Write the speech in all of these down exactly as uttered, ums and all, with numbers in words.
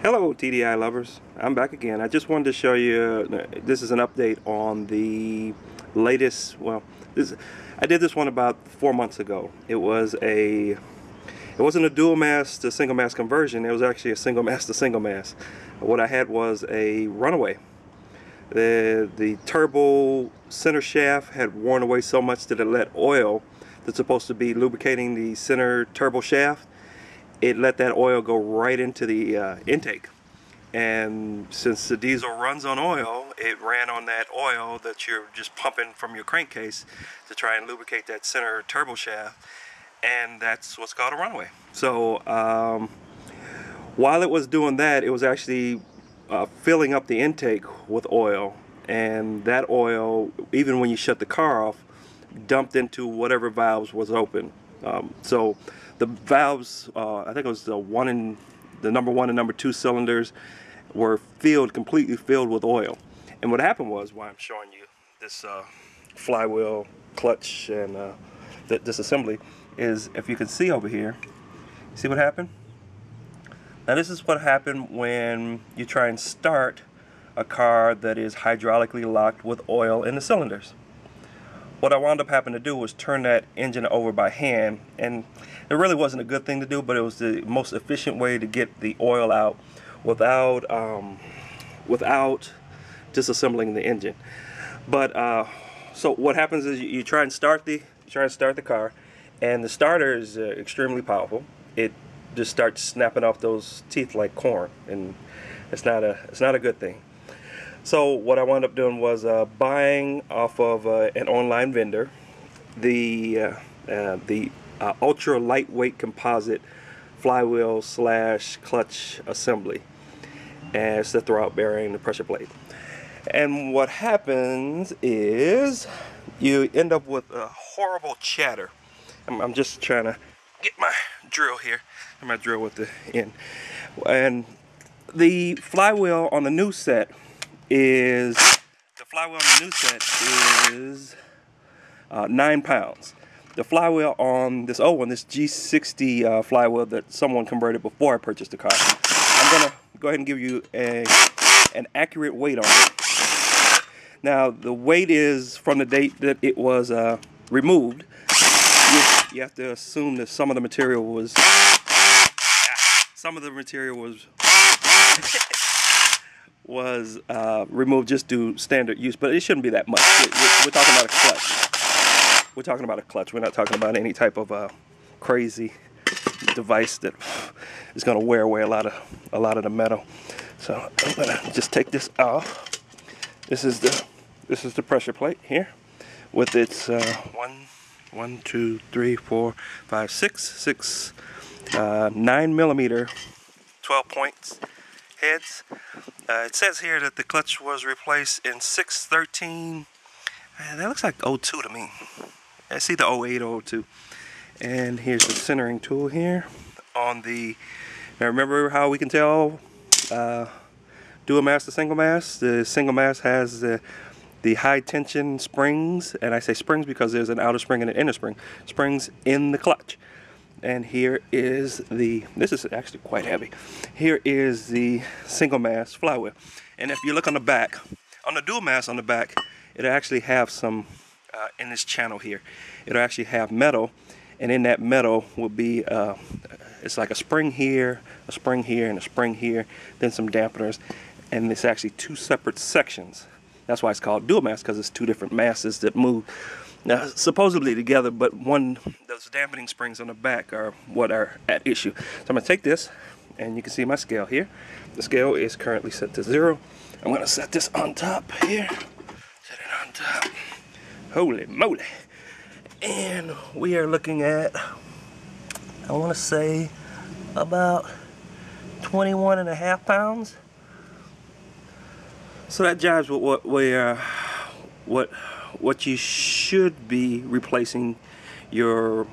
Hello T D I lovers, I'm back again. I just wanted to show you, uh, this is an update on the latest, well, this, I did this one about four months ago. It was a, it wasn't a dual mass to single mass conversion, it was actually a single mass to single mass. What I had was a runaway. The, the turbo center shaft had worn away so much that it let oil that's supposed to be lubricating the center turbo shaft, it let that oil go right into the uh, intake. And since the diesel runs on oil, it ran on that oil that you're just pumping from your crankcase to try and lubricate that center turbo shaft, and that's what's called a runaway. So um, while it was doing that, it was actually uh, filling up the intake with oil, and that oil, even when you shut the car off, dumped into whatever valves was open. Um, so the valves, uh, I think it was the one and the number one and number two cylinders, were filled completely filled with oil. And what happened was, why I'm showing you this uh, flywheel clutch and uh, th this assembly, is if you can see over here, see what happened? Now this is what happened when you try and start a car that is hydraulically locked with oil in the cylinders. What I wound up having to do was turn that engine over by hand, and it really wasn't a good thing to do, but it was the most efficient way to get the oil out without um, without disassembling the engine. But uh, so what happens is you, you try and start the you try and start the car, and the starter is uh, extremely powerful. It just starts snapping off those teeth like corn, and it's not a it's not a good thing. So what I wound up doing was uh, buying off of uh, an online vendor the uh, uh, the uh, ultra lightweight composite flywheel slash clutch assembly as the throwout bearing, the pressure plate. And what happens is you end up with a horrible chatter. I'm, I'm just trying to get my drill here. My drill with the end. And the flywheel on the new set. Is the flywheel on the new set is uh, nine pounds. The flywheel on this old one, this G sixty uh, flywheel that someone converted before I purchased the car, I'm gonna go ahead and give you a an accurate weight on it. Now the weight is from the date that it was uh, removed. You, you have to assume that some of the material was some of the material was. was uh, removed just due standard use, but it shouldn't be that much. We're, we're talking about a clutch. We're talking about a clutch. We're not talking about any type of uh, crazy device that is going to wear away a lot of a lot of the metal. So I'm gonna just take this off. This is the this is the pressure plate here, with its uh, one, one, two, three, four, five, six, six, uh, nine millimeter, twelve points. Heads. Uh, it says here that the clutch was replaced in six thirteen. Uh, that looks like oh two to me. I see the oh eight or oh two. And here's the centering tool here. On the, now remember how we can tell uh, dual mass to single mass? The single mass has the, the high tension springs, and I say springs because there's an outer spring and an inner spring. Springs in the clutch. And here is the, this is actually quite heavy, here is the single mass flywheel. And if you look on the back, on the dual mass on the back, it'll actually have some, uh, in this channel here, it'll actually have metal, and in that metal will be, uh, it's like a spring here, a spring here, and a spring here, then some dampeners, and it's actually two separate sections. That's why it's called dual mass, because it's two different masses that move. Now, supposedly together, but one, those dampening springs on the back are what are at issue. So I'm going to take this, and you can see my scale here. The scale is currently set to zero. I'm going to set this on top here. Set it on top. Holy moly. And we are looking at, I want to say, about twenty-one and a half pounds. So that jives with what we are, uh, what... what you should be replacing your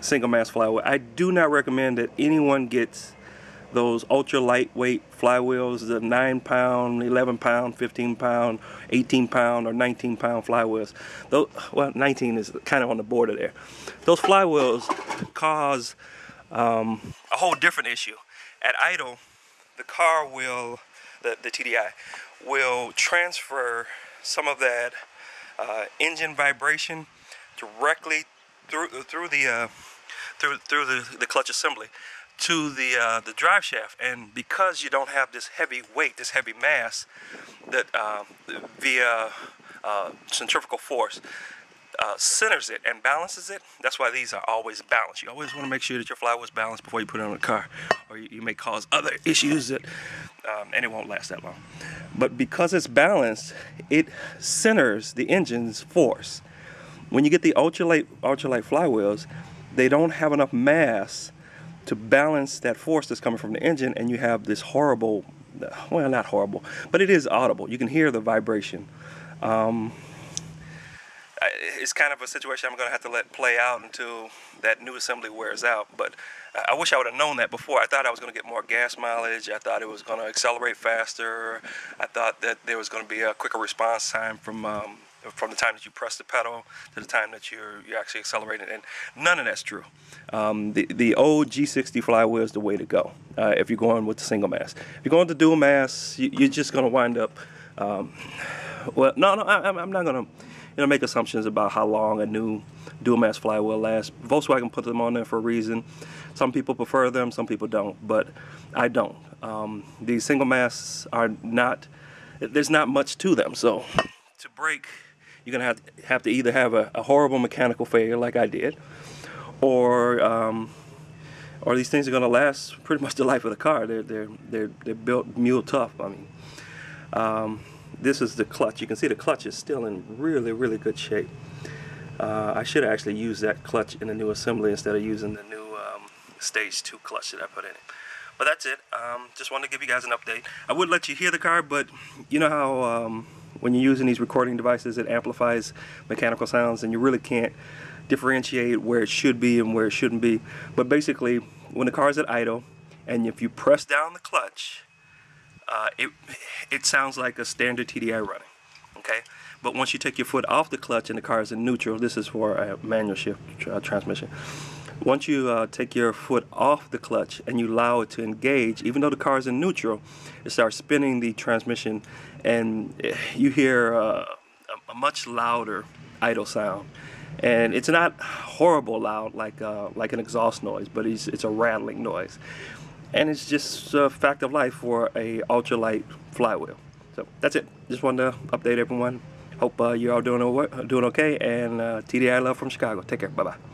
single mass flywheel. I do not recommend that anyone gets those ultra lightweight flywheels, the nine pound, eleven pound, fifteen pound, eighteen pound, or nineteen pound flywheels. Those, well, nineteen is kind of on the border there. Those flywheels cause um, a whole different issue. At idle, the car will, the, the T D I, will transfer some of that uh, engine vibration directly through through the uh, through through the, the clutch assembly to the uh, the drive shaft, and because you don't have this heavy weight, this heavy mass, that uh, via uh, centrifugal force uh, centers it and balances it. That's why these are always balanced. You always want to make sure that your flywheel is balanced before you put it on the car, or you, you may cause other issues that, um, and it won't last that long. But because it's balanced, it centers the engine's force. When you get the ultralight ultralight flywheels, they don't have enough mass to balance that force that's coming from the engine, and you have this horrible, well, not horrible, but it is audible. You can hear the vibration. Um, it's kind of a situation I'm going to have to let play out until that new assembly wears out, but I wish I would have known that before. I thought I was going to get more gas mileage. I thought it was going to accelerate faster. I thought that there was going to be a quicker response time from um, from the time that you press the pedal to the time that you're, you're actually accelerating, and none of that's true. Um, the, the old G sixty flywheel is the way to go uh, if you're going with the single mass. If you're going to dual mass, you, you're just going to wind up, um, well, no, no, I, I'm not going to you know, make assumptions about how long a new dual mass flywheel lasts. Volkswagen put them on there for a reason. Some people prefer them, some people don't, but I don't. Um, these single mass are not, there's not much to them, so to break, you're gonna have to, have to either have a, a horrible mechanical failure like I did, or um, or these things are gonna last pretty much the life of the car. They're they're they're they're built mule tough. I mean, um, this is the clutch. You can see the clutch is still in really really good shape. Uh, I should have actually used that clutch in the new assembly instead of using the new um, stage two clutch that I put in it. But that's it. Um, just wanted to give you guys an update. I would let you hear the car, but you know how. Um, When you're using these recording devices, it amplifies mechanical sounds, and you really can't differentiate where it should be and where it shouldn't be. But basically, when the car's at idle, and if you press down the clutch, uh, it it sounds like a standard T D I running. Okay, but once you take your foot off the clutch and the car is in neutral, this is for a manual shift uh, transmission. Once you uh, take your foot off the clutch and you allow it to engage, even though the car is in neutral, it starts spinning the transmission, and you hear uh, a much louder idle sound. And it's not horrible loud like uh, like an exhaust noise, but it's, it's a rattling noise. And it's just a fact of life for a ultralight flywheel. So that's it. Just wanted to update everyone. Hope uh, you're all doing, doing okay, and uh, T D I love from Chicago. Take care. Bye-bye.